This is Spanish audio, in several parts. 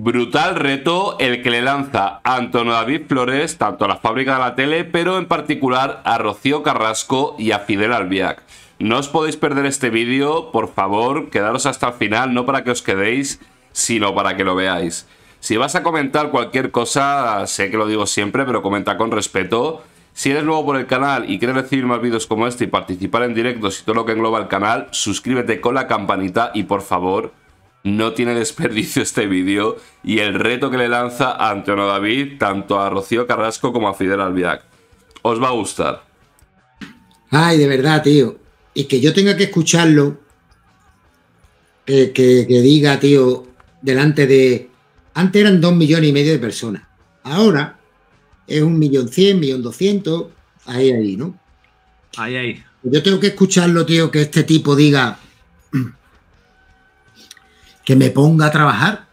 Brutal reto el que le lanza a Antonio David Flores, tanto a la fábrica de la tele, pero en particular a Rocío Carrasco y a Fidel Albiac. No os podéis perder este vídeo, por favor, quedaros hasta el final, no para que os quedéis, sino para que lo veáis. Si vas a comentar cualquier cosa, sé que lo digo siempre, pero comenta con respeto. Si eres nuevo por el canal y quieres recibir más vídeos como este y participar en directos y todo lo que engloba el canal, suscríbete con la campanita y por favor, no tiene desperdicio este vídeo y el reto que le lanza a Antonio David, tanto a Rocío Carrasco como a Fidel Albiac. Os va a gustar. Ay, de verdad, tío. Y que yo tenga que escucharlo, que diga, tío, delante de... Antes eran 2,5 millones de personas. Ahora es 1.100.000, 1.200.000, ahí, ¿no? Ahí. Yo tengo que escucharlo, tío, que este tipo diga que me ponga a trabajar.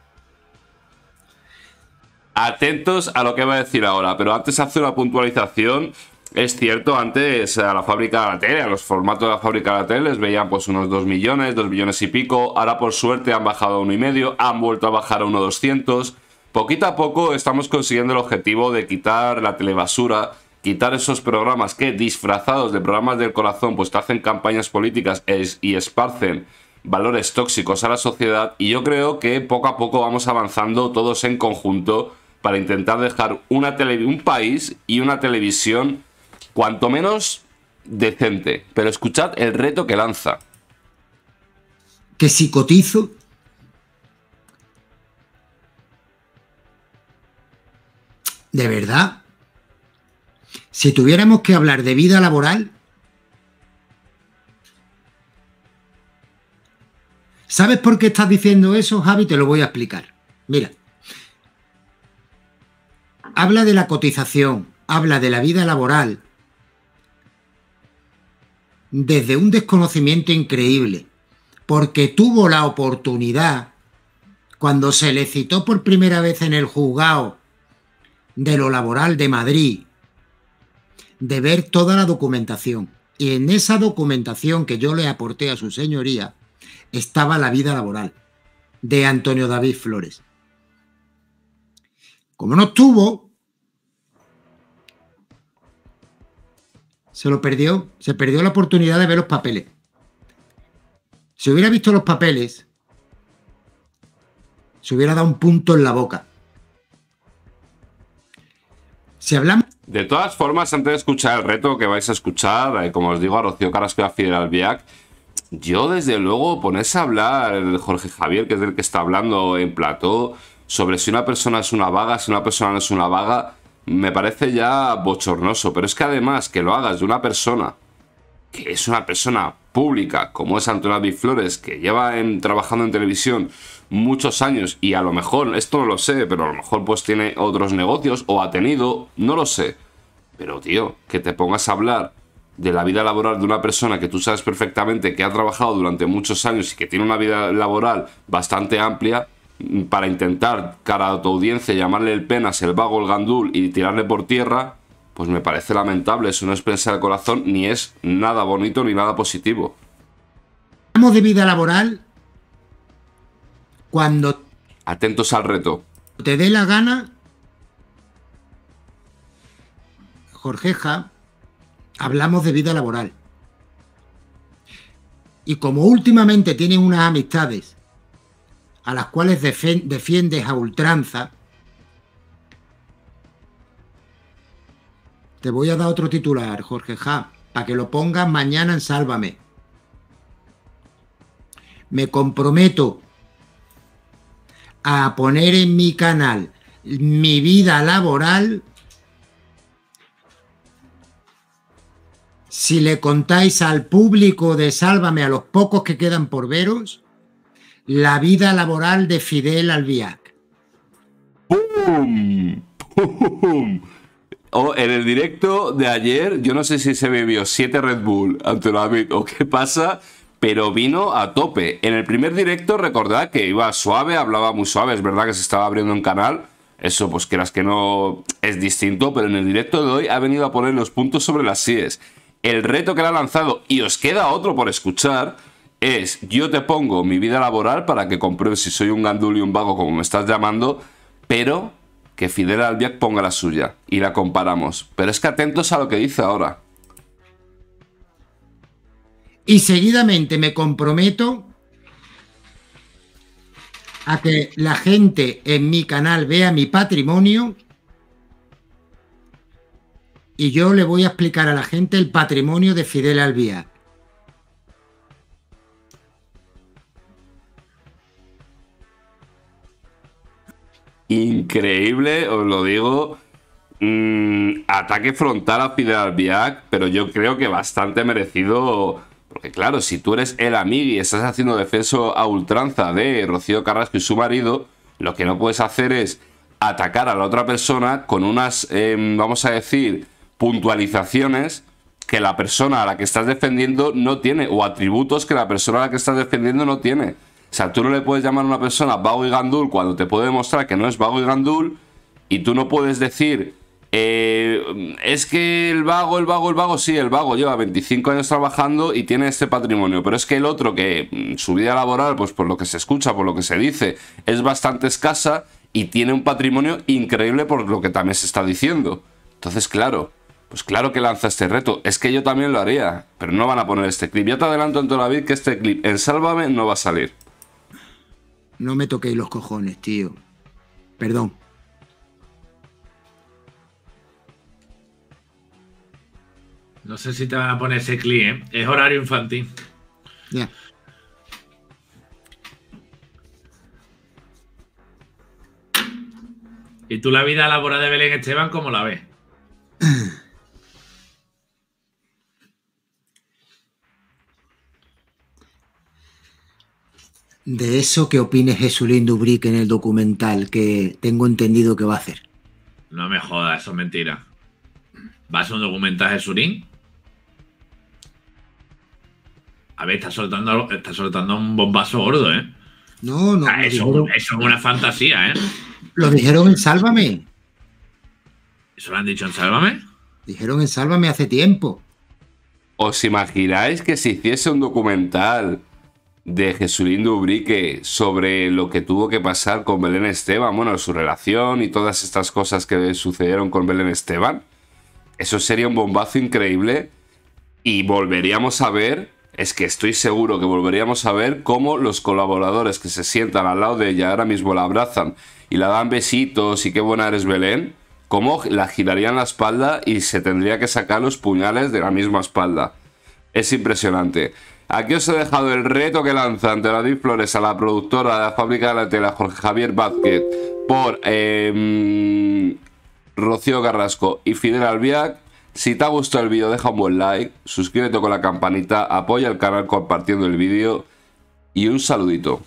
Atentos a lo que va a decir ahora, pero antes hacer una puntualización. Es cierto, antes a la fábrica de la tele, a los formatos de la fábrica de la tele les veían pues unos 2 millones, 2 millones y pico. Ahora por suerte han bajado a 1,5, han vuelto a bajar a 1,200. Poquito a poco estamos consiguiendo el objetivo de quitar la telebasura, quitar esos programas que disfrazados de programas del corazón pues te hacen campañas políticas y esparcen valores tóxicos a la sociedad. Y yo creo que poco a poco vamos avanzando todos en conjunto para intentar dejar un país y una televisión cuanto menos decente. Pero escuchad el reto que lanza. Que si cotizo, de verdad, si tuviéramos que hablar de vida laboral, ¿sabes por qué estás diciendo eso, Javi? Te lo voy a explicar. Mira, habla de la cotización, habla de la vida laboral desde un desconocimiento increíble, porque tuvo la oportunidad, cuando se le citó por primera vez en el juzgado de lo laboral de Madrid, de ver toda la documentación. Y en esa documentación que yo le aporté a su señoría, estaba la vida laboral de Antonio David Flores. Como no estuvo, se lo perdió, se perdió la oportunidad de ver los papeles. Si hubiera visto los papeles, se hubiera dado un punto en la boca. Si hablamos... De todas formas, antes de escuchar el reto que vais a escuchar, como os digo, a Rocío Carrasco y a Fidel Albiac, yo desde luego ponerse a hablar, Jorge Javier, que es el que está hablando en plató, sobre si una persona es una vaga, si una persona no es una vaga, me parece ya bochornoso, pero es que además que lo hagas de una persona que es una persona pública, como es Antonio David Flores, que lleva trabajando en televisión muchos años y a lo mejor, esto no lo sé, pero a lo mejor pues tiene otros negocios o ha tenido, no lo sé. Pero tío, que te pongas a hablar de la vida laboral de una persona que tú sabes perfectamente que ha trabajado durante muchos años y que tiene una vida laboral bastante amplia, para intentar, cara a tu audiencia, llamarle el penas, el vago, el gandul y tirarle por tierra, pues me parece lamentable. Eso no es pensar el corazón, ni es nada bonito ni nada positivo. Hablamos de vida laboral cuando... Atentos al reto. Te dé la gana, Jorgeja, hablamos de vida laboral. Y como últimamente tienen unas amistades a las cuales defiendes a ultranza, te voy a dar otro titular, Jorge Ja, para que lo pongas mañana en Sálvame. Me comprometo a poner en mi canal mi vida laboral si le contáis al público de Sálvame, a los pocos que quedan por veros, la vida laboral de Fidel Albiac. ¡Pum! ¡Pum! Oh, en el directo de ayer, yo no sé si se bebió 7 Red Bull, Antonio David, o qué pasa, pero vino a tope. En el primer directo, recordad que iba suave, hablaba muy suave, es verdad que se estaba abriendo un canal, eso pues quieras que no es distinto, pero en el directo de hoy ha venido a poner los puntos sobre las IES. El reto que le ha lanzado, y os queda otro por escuchar, es: yo te pongo mi vida laboral para que compruebes si soy un gandul y un vago, como me estás llamando, pero que Fidel Albiac ponga la suya y la comparamos. Pero es que atentos a lo que dice ahora. Y seguidamente me comprometo a que la gente en mi canal vea mi patrimonio, y yo le voy a explicar a la gente el patrimonio de Fidel Albiac. Increíble, os lo digo. Ataque frontal a Fidel Albiac, pero yo creo que bastante merecido. Porque claro, si tú eres el amigo y estás haciendo defensa a ultranza de Rocío Carrasco y su marido, lo que no puedes hacer es atacar a la otra persona con unas, vamos a decir, puntualizaciones que la persona a la que estás defendiendo no tiene, o atributos que la persona a la que estás defendiendo no tiene. O sea, tú no le puedes llamar a una persona vago y gandul cuando te puede demostrar que no es vago y gandul, y tú no puedes decir, es que el vago, sí, el vago lleva 25 años trabajando y tiene este patrimonio, pero es que el otro, que su vida laboral, pues por lo que se escucha, por lo que se dice, es bastante escasa y tiene un patrimonio increíble, por lo que también se está diciendo. Entonces, claro, pues claro que lanza este reto. Es que yo también lo haría, pero no van a poner este clip. Ya te adelanto, Antonio David, que este clip en Sálvame no va a salir. No me toquéis los cojones, tío. Perdón. No sé si te van a poner ese clip, ¿eh? Es horario infantil. Ya. ¿Y tú la vida laboral de Belén Esteban cómo la ves? De eso que opine Jesulín de Ubrique en el documental, que tengo entendido que va a hacer. No me jodas, eso es mentira. ¿Va a ser un documental, Jesulín? A ver, está soltando un bombazo gordo, ¿eh? No, no. Ah, eso es una fantasía, ¿eh? Lo dijeron en Sálvame. ¿Eso lo han dicho en Sálvame? Dijeron en Sálvame hace tiempo. ¿Os imagináis que se hiciese un documental de Jesulín de Ubrique sobre lo que tuvo que pasar con Belén Esteban, bueno, su relación y todas estas cosas que sucedieron con Belén Esteban? Eso sería un bombazo increíble, y volveríamos a ver, es que estoy seguro que volveríamos a ver cómo los colaboradores que se sientan al lado de ella ahora mismo la abrazan y la dan besitos y qué buena eres, Belén, cómo la girarían la espalda y se tendría que sacar los puñales de la misma espalda. Es impresionante. Aquí os he dejado el reto que lanza Antonio David Flores a la productora de la Fábrica de la Tela, Jorge Javier Vázquez, por Rocío Carrasco y Fidel Albiac. Si te ha gustado el vídeo, deja un buen like, suscríbete con la campanita, apoya el canal compartiendo el vídeo y un saludito.